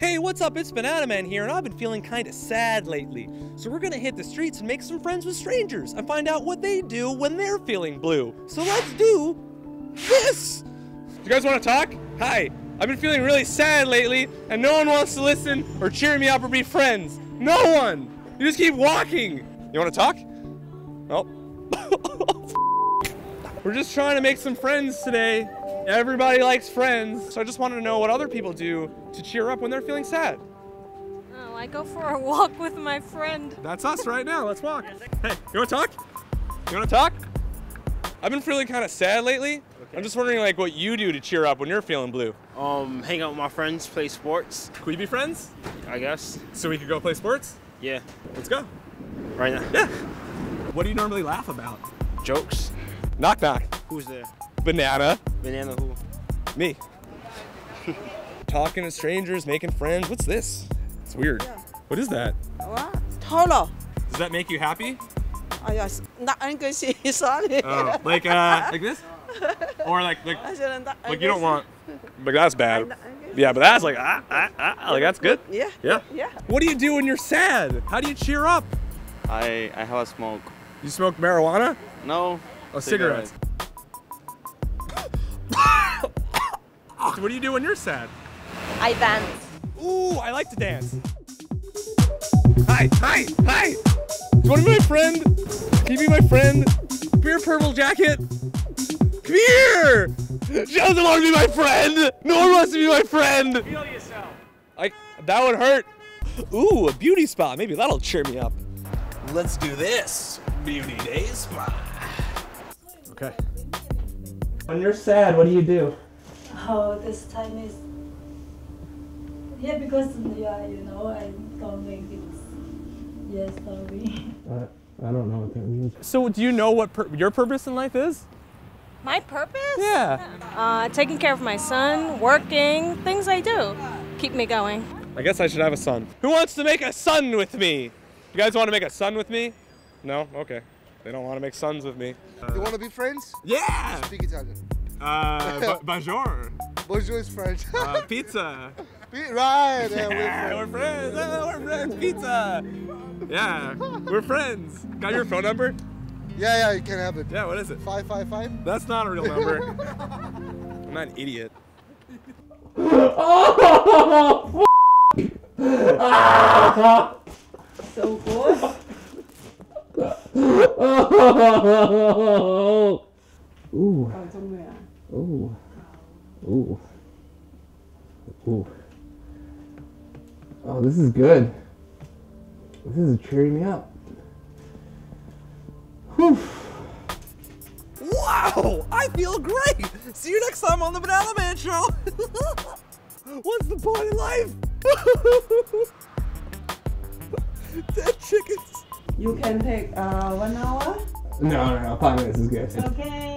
Hey, what's up? It's Banana Man here, and I've been feeling kinda sad lately. So we're gonna hit the streets and make some friends with strangers and find out what they do when they're feeling blue. So let's do this! Do you guys wanna talk? Hi, I've been feeling really sad lately, and no one wants to listen or cheer me up or be friends. No one! You just keep walking! You wanna talk? Nope. We're just trying to make some friends today. Everybody likes friends. So I just wanted to know what other people do to cheer up when they're feeling sad. Oh, I go for a walk with my friend. That's us right now. Let's walk. Hey, you want to talk? You want to talk? I've been feeling kind of sad lately. Okay. I'm just wondering like what you do to cheer up when you're feeling blue. Hang out with my friends, play sports. Could we be friends? I guess. So we could go play sports? Yeah. Let's go. Right now. Yeah. What do you normally laugh about? Jokes. Knock knock. Who's there? Banana. Banana who? Me. Talking to strangers, making friends. What's this? It's weird. Yeah. What is that? What? Hello. Does that make you happy? Oh yes. Not English. Sorry. Oh, like this? Or like you don't want. Like that's bad. Yeah, but that's like like that's good. Yeah. Yeah. Yeah. What do you do when you're sad? How do you cheer up? I have a smoke. You smoke marijuana? No. Oh, cigarettes. What do you do when you're sad? I dance. Ooh, I like to dance. Hi, hi, hi. Do you want to be my friend? Can you be my friend? Beer purple jacket. Come here. She doesn't want to be my friend. No one wants to be my friend. Feel yourself. That would hurt. Ooh, a beauty spa. Maybe that'll cheer me up. Let's do this. Beauty day spa. Okay. When you're sad, what do you do? Oh, this time is... Yeah, because, yeah, you know, I don't make things. Yes, yeah, sorry. I don't know what that means. So do you know what your purpose in life is? My purpose? Yeah. Taking care of my son, working, things I do. Keep me going. I guess I should have a son. Who wants to make a son with me? You guys want to make a son with me? No? Okay. They don't want to make sons with me. You want to be friends? Yeah! Speak Italian. Bonjour. Bonjour is French. Pizza. Right, yeah, we're friends. We're friends. Pizza. Yeah, we're friends. Got your phone number? Yeah, you can have it. Yeah, what is it? 555? That's not a real number. I'm not an idiot. Oh, so cool. Oh. Ooh. Ooh. Ooh. Ooh. Oh, this is good. This is cheering me up. Whew. Wow! I feel great! See you next time on the Banana Man Show! What's the point in life? Dead chickens! You can take 1 hour? No, 5 minutes is good. Okay.